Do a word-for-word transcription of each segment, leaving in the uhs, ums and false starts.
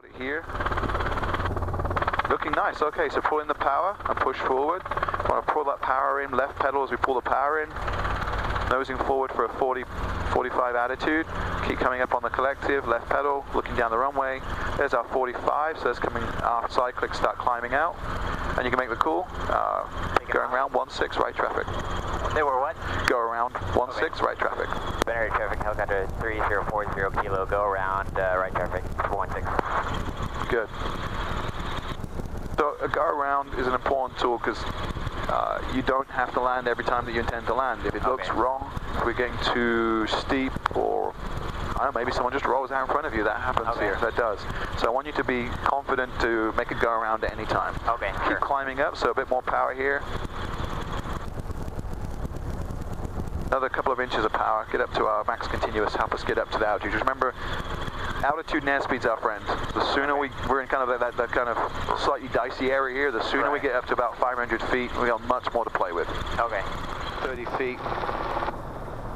Hold it here. Looking nice. Okay, so pull in the power and push forward. We want to pull that power in, left pedal as we pull the power in. Nosing forward for a forty, forty-five attitude. Keep coming up on the collective, left pedal, looking down the runway. There's our forty-five, so that's coming aft side, click, start climbing out. And you can make the call, uh, going around one six, right traffic. They were what? Go around one six, okay. Right traffic. Binary traffic, helicopter three zero four zero kilo, go around, uh, right traffic, one six. Good. So a go around is an important tool because Uh, you don't have to land every time that you intend to land. If it okay. looks wrong, if we're getting too steep, or I don't know, maybe someone just rolls out in front of you, that happens okay. here, that does. So I want you to be confident to make a go around at any time. Okay. Keep sure. climbing up, so a bit more power here. Another couple of inches of power, get up to our max continuous, help us get up to the altitude. Just remember, altitude and airspeed's our friend. The sooner we, we're in kind of that, that, that kind of slightly dicey area here, the sooner right. we get up to about five hundred feet, we got much more to play with. Okay. thirty feet.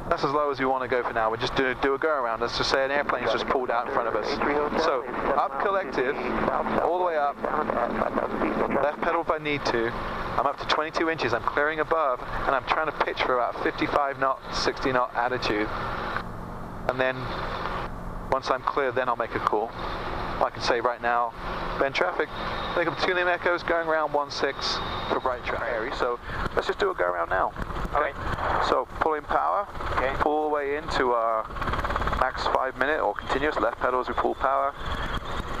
That's as low as we want to go for now. We're just do, do a go around. Let's just say an airplane's just pulled out in front of us. So, up collective, all the way up, left pedal if I need to. I'm up to twenty-two inches, I'm clearing above, and I'm trying to pitch for about fifty-five knot, sixty knot attitude. And then, once I'm clear, then I'll make a call. I can say right now, bend traffic, think of tuning echoes going around one six for right traffic. So let's just do a go around now. Okay. okay. So pull in power, okay. pull all the way into our max five minute or continuous left pedal as we pull power.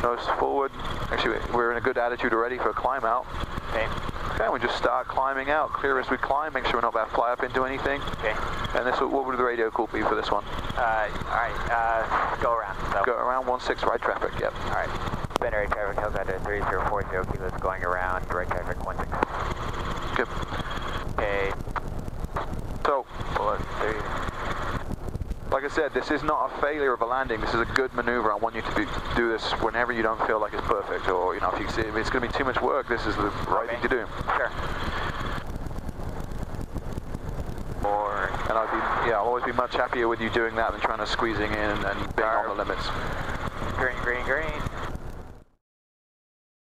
Nose forward. Actually, we're in a good attitude already for a climb out. Okay. Okay, we just start climbing out. Clear as we climb, make sure we're not about to fly up into anything. Okay. And this, what would the radio call be for this one? Uh, all right, uh, go around. So. Go around one six, right traffic, yep. All right. Binary traffic, helicopter three zero four zero kilos going around, right traffic one six. Good. Okay. So, bullet three. Like I said, this is not a failure of a landing. This is a good maneuver. I want you to do, do this whenever you don't feel like it's perfect, or you know, if you see if it's going to be too much work, this is the right okay. thing to do. Sure. Or and I'd be, yeah, I'll always be much happier with you doing that than trying to squeezing in and being on the limits. Green, green, green.